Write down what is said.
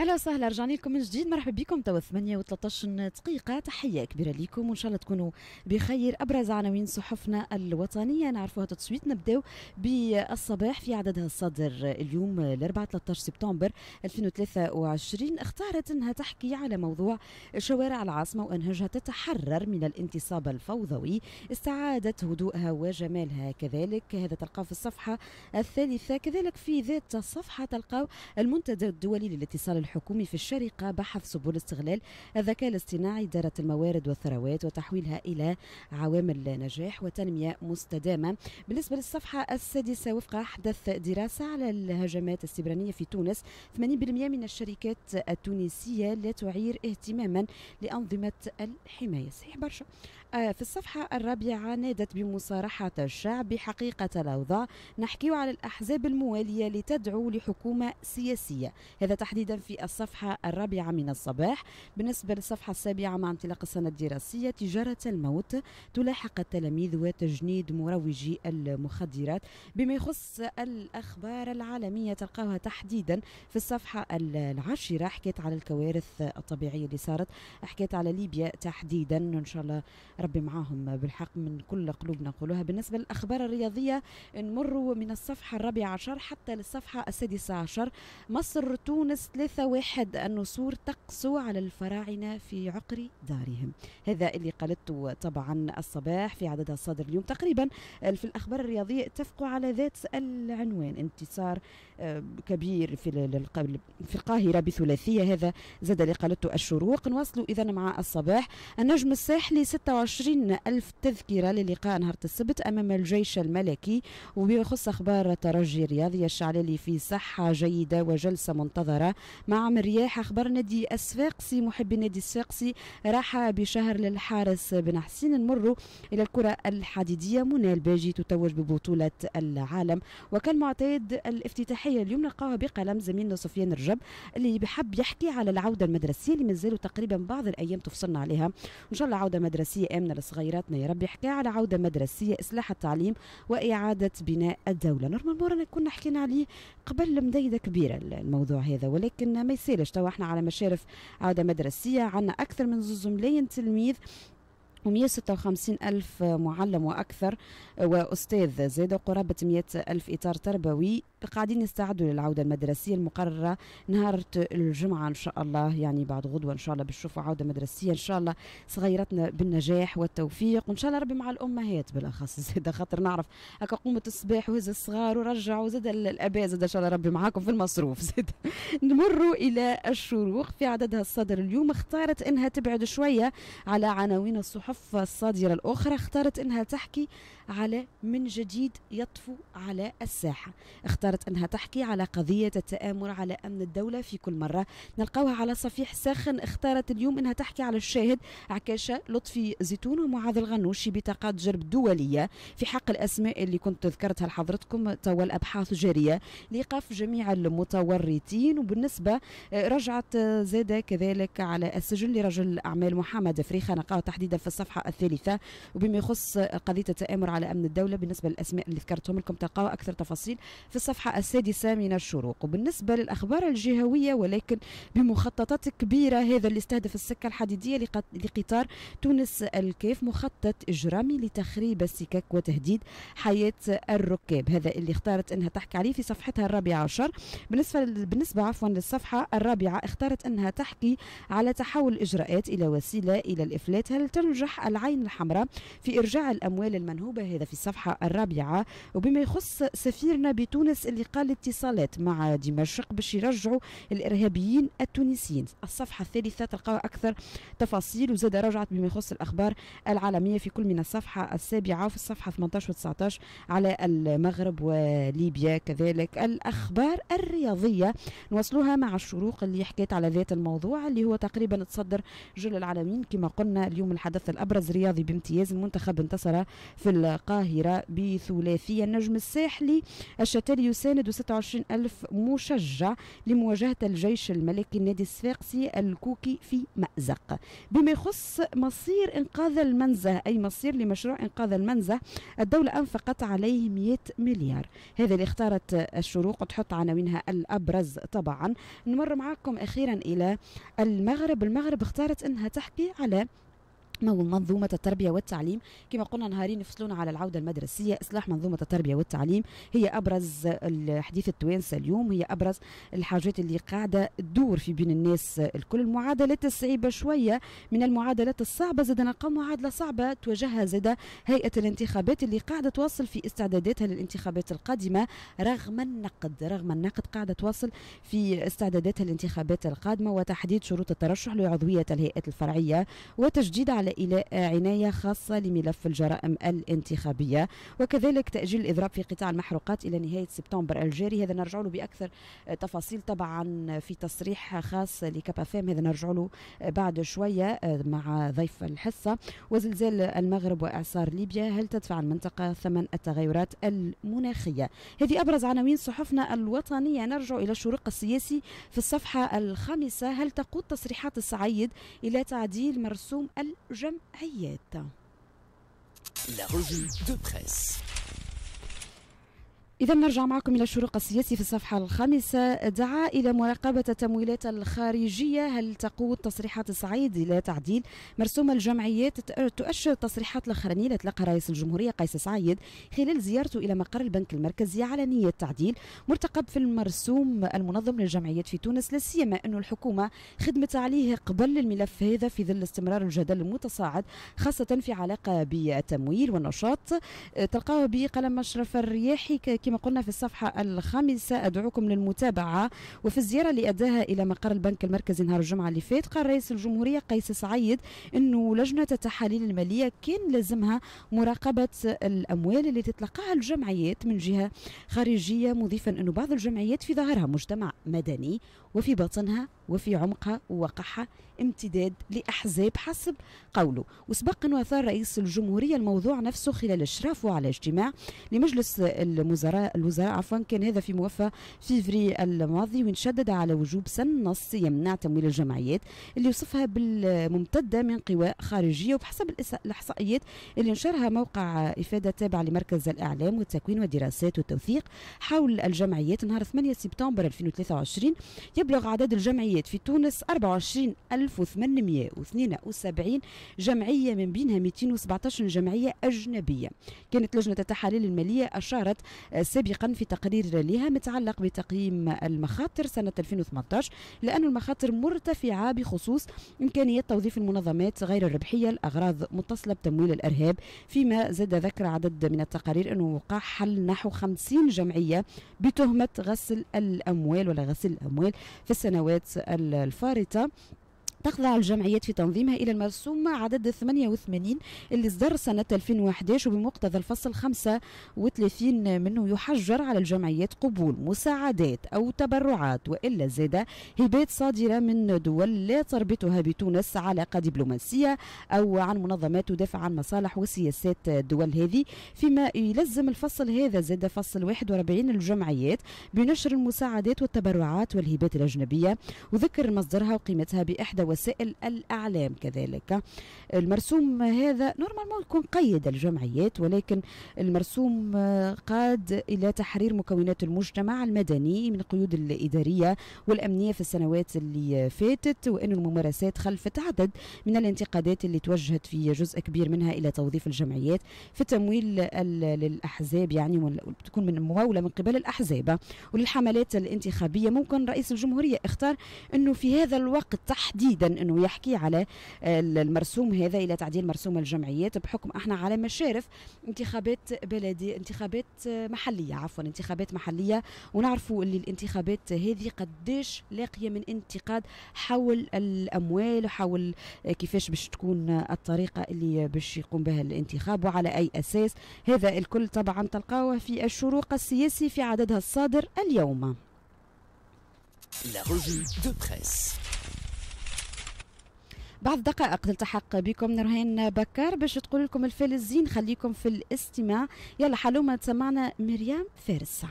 هلا وسهلا، رجعنا لكم من جديد. مرحبا بكم. تو 8 و13 دقيقة، تحية كبيرة لكم وإن شاء الله تكونوا بخير. أبرز عناوين صحفنا الوطنية نعرفوها تو سويت. نبداو بالصباح في عددها الصادر اليوم الأربعاء 13 سبتمبر 2023. اختارت أنها تحكي على موضوع شوارع العاصمة وأنهجها تتحرر من الانتصاب الفوضوي، استعادة هدوءها وجمالها. كذلك هذا تلقاه في الصفحة الثالثة. كذلك في ذات الصفحة تلقاو المنتدى الدولي للاتصال الحكومي في الشارقة بحث سبل استغلال الذكاء الاصطناعي، إدارة الموارد والثروات وتحويلها إلى عوامل نجاح وتنمية مستدامة. بالنسبة للصفحة السادسة، وفق أحدث دراسة على الهجمات السبرانية في تونس، 80% من الشركات التونسية لا تعير اهتماما لأنظمة الحماية. صحيح برشا. في الصفحة الرابعة، نادت بمصارحة الشعب بحقيقة الأوضاع، نحكيو على الأحزاب الموالية لتدعو لحكومة سياسية. هذا تحديدا في الصفحة الرابعة من الصباح. بالنسبة للصفحة السابعة، مع انطلاق السنة الدراسية، تجارة الموت تلاحق التلاميذ وتجنيد مروجي المخدرات. بما يخص الأخبار العالمية تلقاوها تحديدا في الصفحة العاشرة، حكيت على الكوارث الطبيعية اللي صارت، حكيت على ليبيا تحديدا، إن شاء الله ربي معاهم بالحق من كل قلوبنا نقولوها. بالنسبة للأخبار الرياضية، نمروا من الصفحة الرابعة عشر حتى للصفحة السادسة عشر. مصر تونس 3-1، النسور تقسو على الفراعنة في عقر دارهم. هذا اللي قالته طبعا الصباح في عددها الصادر اليوم. تقريبا في الأخبار الرياضية اتفقوا على ذات العنوان، انتصار كبير في القاهرة بثلاثية. هذا زاد اللي قالته الشروق. نواصلوا إذا مع الصباح. النجم الساحلي 26,000 تذكرة للقاء نهار السبت أمام الجيش الملكي. وبيخص أخبار الترجي الرياضي، الشعلالي في صحة جيدة وجلسة منتظرة مع مرياح. أخبار نادي السفاقسي، محبي نادي السفاقسي راحة بشهر للحارس بن حسين. نمروا إلى الكرة الحديدية، منى الباجي تتوج ببطولة العالم. وكالمعتاد الافتتاحية اليوم نلقاها بقلم زميلنا سفيان رجب، اللي بحب يحكي على العودة المدرسية اللي مازالوا تقريبا بعض الأيام تفصلنا عليها. إن شاء الله عودة مدرسية آمنة لصغيراتنا يا رب. يحكي على عودة مدرسية، إصلاح التعليم وإعادة بناء الدولة. نورمال كنا حكينا عليه قبل مدايدة كبيرة الموضوع هذا، ولكن ما يسالش. توا احنا على مشارف عودة مدرسية، عنا أكثر من 2 ملايين تلميذ و156,000 معلم وأكثر وأستاذ، زاد قرابة 100,000 إطار تربوي قاعدين يستعدوا للعودة المدرسية المقررة نهار الجمعة إن شاء الله، يعني بعد غدوة إن شاء الله بنشوفوا عودة مدرسية. إن شاء الله صغيرتنا بالنجاح والتوفيق، وإن شاء الله ربي مع الأمهات بالأخص، زاد خاطر نعرف هكا قومة الصباح وهز الصغار ورجعوا، زاد الآباء زاد إن شاء الله ربي معاكم في المصروف زاد. نمروا إلى الشروق في عددها الصادر اليوم. اختارت إنها تبعد شوية على عناوين الصحف الصادرة الأخرى، اختارت أنها تحكي على من جديد يطفو على الساحة، اختارت أنها تحكي على قضية التآمر على أمن الدولة. في كل مرة نلقاوها على صفيح ساخن. اختارت اليوم أنها تحكي على الشاهد عكاشة لطفي زيتون ومعاذ الغنوشي بطاقات جرب دولية في حق الأسماء اللي كنت ذكرتها لحضرتكم. توا الأبحاث جارية لإيقاف جميع المتورطين. وبالنسبة رجعت زادة كذلك على السجن لرجل الأعمال محمد أفريخة، نلقاوها تحديدا في الصفحة الثالثة. وبما يخص قضية التآمر على أمن الدولة، بالنسبة للأسماء اللي ذكرتهم لكم تلقاوا أكثر تفاصيل في الصفحة السادسة من الشروق. وبالنسبة للأخبار الجهوية، ولكن بمخططات كبيرة، هذا اللي استهدف السكة الحديدية لقطار تونس الكيف، مخطط إجرامي لتخريب السكك وتهديد حياة الركاب. هذا اللي اختارت أنها تحكي عليه في صفحتها الرابعة عشر. بالنسبة للصفحة الرابعة، اختارت أنها تحكي على تحول الإجراءات إلى وسيلة إلى الإفلات. هل تنجح العين الحمراء في إرجاع الأموال المنهوبة؟ هذا في الصفحة الرابعة. وبما يخص سفيرنا بتونس اللي قال اتصالات مع دمشق باش يرجعوا الإرهابيين التونسيين، الصفحة الثالثة تلقاو أكثر تفاصيل. وزاد رجعت بما يخص الأخبار العالمية في كل من الصفحة السابعة وفي الصفحة 18 و19 على المغرب وليبيا. كذلك الأخبار الرياضية نوصلوها مع الشروق اللي حكيت على ذات الموضوع اللي هو تقريبا تصدر جل العالمين. كما قلنا اليوم الحدث الأبرز رياضي بامتياز، المنتخب انتصر في القاهرة بثلاثية. النجم الساحلي الشتالي يساند 26000 مشجع لمواجهة الجيش الملكي النادي السفاقسي الكوكي في مأزق. بما يخص مصير إنقاذ المنزه، أي مصير لمشروع إنقاذ المنزه، الدولة أنفقت عليه 100 مليار. هذا اللي اختارت الشروق تحط عناوينها الأبرز. طبعا نمر معاكم أخيرا إلى المغرب. المغرب اختارت أنها تحكي على منظومة التربية والتعليم. كما قلنا نهارين يفصلون على العودة المدرسية، إصلاح منظومة التربية والتعليم هي أبرز الحديث التوانسة اليوم، هي أبرز الحاجات اللي قاعدة تدور في بين الناس الكل. المعادلات الصعيبة شوية من المعادلات الصعبة، زاد نلقاو معادلة صعبة تواجهها زاد هيئة الانتخابات اللي قاعدة تواصل في استعداداتها للانتخابات القادمة رغم النقد، قاعدة تواصل في استعداداتها للانتخابات القادمة، وتحديد شروط الترشح لعضوية الهيئات الفرعية، وتجديد على إلى عناية خاصة لملف الجرائم الانتخابية، وكذلك تأجيل الإضراب في قطاع المحروقات إلى نهاية سبتمبر الجاري. هذا نرجع له بأكثر تفاصيل طبعا في تصريح خاص لكابا فام، هذا نرجع له بعد شوية مع ضيف الحصة. وزلزال المغرب وإعصار ليبيا، هل تدفع المنطقة ثمن التغيرات المناخية؟ هذه أبرز عناوين صحفنا الوطنية. نرجع إلى الشروق السياسي في الصفحة الخامسة. هل تقود تصريحات السعيد إلى تعديل مرسوم الجمعيات؟ La revue de presse. إذا نرجع معكم إلى الشروق السياسي في الصفحة الخامسة. دعا إلى مراقبة التمويلات الخارجية، هل تقود تصريحات سعيد إلى تعديل مرسوم الجمعيات؟ تؤشر التصريحات الأخرانية التي تلقى رئيس الجمهورية قيس سعيد خلال زيارته إلى مقر البنك المركزي على نية تعديل مرتقب في المرسوم المنظم للجمعيات في تونس، لا سيما أن الحكومة خدمت عليه قبل الملف هذا في ظل استمرار الجدل المتصاعد خاصة في علاقة بالتمويل والنشاط. تلقاه بقلم مشرف الرياحي كما قلنا في الصفحة الخامسة. أدعوكم للمتابعة. وفي الزيارة اللي أداها إلى مقر البنك المركزي نهار الجمعة اللي فات، قال رئيس الجمهورية قيس سعيد أنه لجنة التحاليل المالية كان لازمها مراقبة الأموال اللي تتلقاها الجمعيات من جهة خارجية، مضيفا أنه بعض الجمعيات في ظهرها مجتمع مدني وفي باطنها وفي عمقها ووقعها امتداد لأحزاب حسب قوله. وسبق أنه أثار رئيس الجمهورية الموضوع نفسه خلال إشرافه على اجتماع لمجلس الوزراء كان هذا في موفى فيفري الماضي، وان شدد على وجوب سن نص يمنع تمويل الجمعيات اللي وصفها بالممتده من قوى خارجيه. وبحسب الاحصائيات اللي نشرها موقع افاده تابع لمركز الاعلام والتكوين والدراسات والتوثيق حول الجمعيات نهار 8 سبتمبر 2023، يبلغ عدد الجمعيات في تونس 24872 جمعيه، من بينها 217 جمعيه اجنبيه. كانت لجنه التحاليل الماليه اشارت سابقا في تقرير لها متعلق بتقييم المخاطر سنة 2018 لأن المخاطر مرتفعة بخصوص إمكانية توظيف المنظمات غير الربحية الأغراض متصلة بتمويل الإرهاب، فيما زاد ذكر عدد من التقارير أنه وقع حل نحو 50 جمعية بتهمة غسل الأموال في السنوات الفارطة. تخضع الجمعيات في تنظيمها إلى المرسوم عدد 88 اللي اصدر سنة 2011، وبمقتضى الفصل 35 منه يحجر على الجمعيات قبول مساعدات أو تبرعات وإلا زادة هبات صادرة من دول لا تربطها بتونس علاقة دبلوماسية أو عن منظمات تدافع عن مصالح وسياسات الدول هذه. فيما يلزم الفصل هذا زاد فصل 41 الجمعيات بنشر المساعدات والتبرعات والهبات الأجنبية وذكر مصدرها وقيمتها بإحدى وسائل الأعلام. كذلك المرسوم هذا نورمالمون يكون قيد الجمعيات، ولكن المرسوم قاد إلى تحرير مكونات المجتمع المدني من القيود الإدارية والأمنية في السنوات اللي فاتت، وأن الممارسات خلفت عدد من الانتقادات اللي توجهت في جزء كبير منها إلى توظيف الجمعيات في التمويل للأحزاب، يعني تكون من ممولة من قبل الأحزاب وللحملات الانتخابية. ممكن رئيس الجمهورية اختار أنه في هذا الوقت تحديد أنه يحكي على المرسوم هذا إلى تعديل مرسوم الجمعيات، بحكم احنا على مشارف انتخابات محلية، ونعرفوا اللي الانتخابات هذه قديش لاقية من انتقاد حول الأموال وحول كيفاش باش تكون الطريقة اللي باش يقوم بها الانتخاب وعلى أي أساس. هذا الكل طبعا تلقاوه في الشروق السياسي في عددها الصادر اليوم. La revue de presse. بعد دقائق تلتحق بكم نرهين بكر باش تقول لكم الفلزين. خليكم في الاستماع. يلا حلومة سمعنا مريم فارس.